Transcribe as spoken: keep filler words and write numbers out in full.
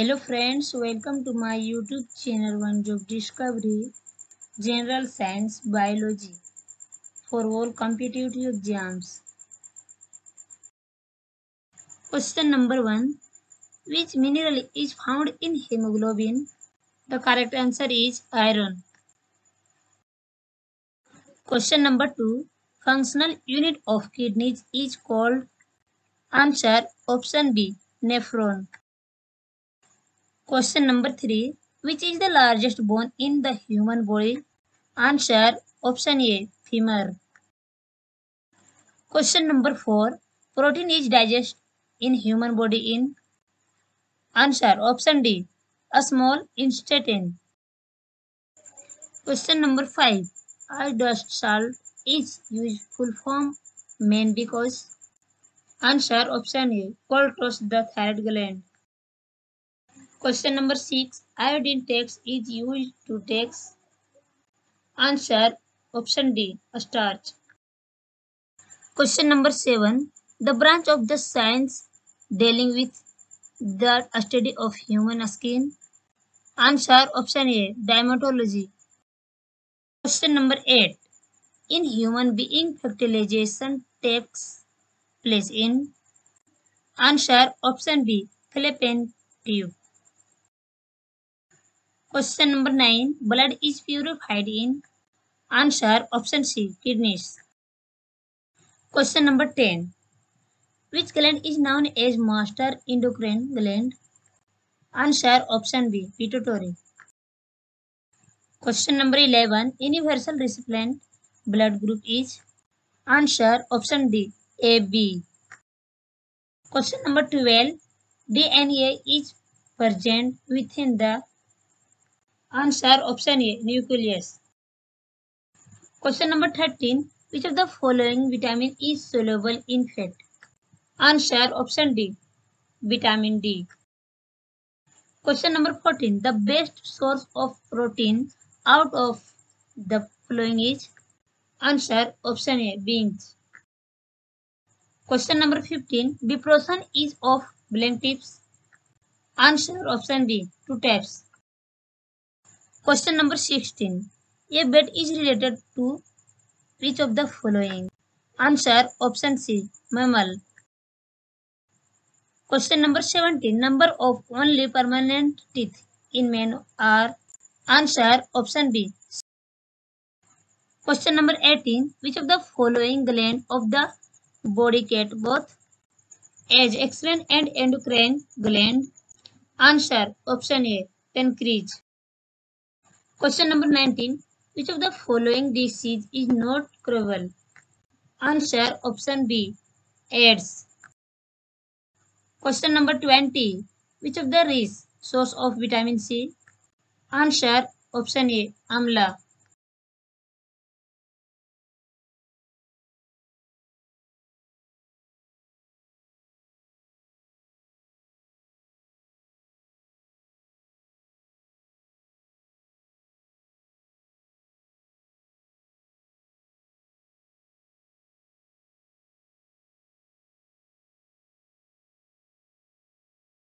Hello friends, welcome to my YouTube channel One Job Discovery, General Science Biology for all competitive exams. Question number one. Which mineral is found in hemoglobin? The correct answer is iron. Question number two. Functional unit of kidneys is called? Answer option B, nephron. Question number three. Which is the largest bone in the human body? Answer option A, femur. Question number four. Protein is digested in human body in? Answer option D, a small intestine. Question number five. Iodine dust salt is useful form main because? Answer option A, collects the thyroid gland. Question number six. Iodine tax is used to tax? Answer option D, a starch. Question number seven. The branch of the science dealing with the study of human skin? Answer option A, dermatology. Question number eight. In human being, fertilization takes place in? Answer option B, Fallopian tube. Question number nine. Blood is purified in? Answer option C, kidneys. Question number ten. Which gland is known as master endocrine gland? Answer option B, pituitary. Question number eleven. Universal recipient blood group is? Answer option D, A B. Question number twelve. D N A is present within the? Answer option A, nucleus. Question number thirteen. Which of the following vitamin is soluble in fat? Answer option D, vitamin D. Question number fourteen. The best source of protein out of the following is? Answer option A, beans. Question number fifteen. Depression is of blank tips? Answer option B, two taps. Question number sixteen. A bed is related to which of the following? Answer option C, mammal. Question number seventeen. Number of only permanent teeth in men are? Answer option B. Question number eighteen. Which of the following gland of the body cat both? As exocrine and endocrine gland. Answer option A, pancreas. Question number nineteen. Which of the following disease is not curable? Answer option B, AIDS. Question number twenty. Which of the rich source of vitamin C? Answer option A, amla.